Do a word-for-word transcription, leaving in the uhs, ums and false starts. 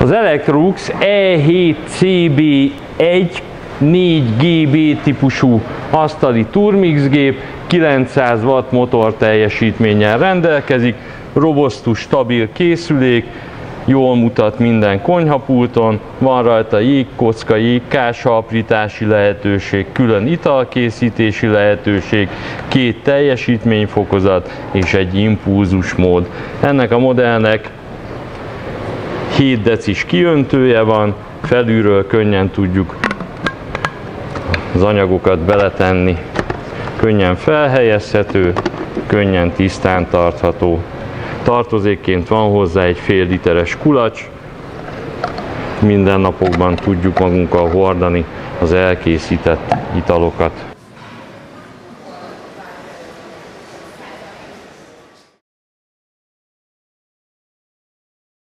Az Electrolux E hét C B tizennégy G B típusú asztali turmixgép kilencszáz watt motor teljesítménnyel rendelkezik, robosztus, stabil készülék, jól mutat minden konyhapulton, van rajta jégkocka, jégkása aprítási lehetőség, külön italkészítési lehetőség, két teljesítményfokozat és egy impulzusmód. Ennek a modellnek hét decis kiöntője van, felülről könnyen tudjuk az anyagokat beletenni. Könnyen felhelyezhető, könnyen tisztán tartható. Tartozékként van hozzá egy fél literes kulacs, mindennapokban tudjuk magunkkal hordani az elkészített italokat.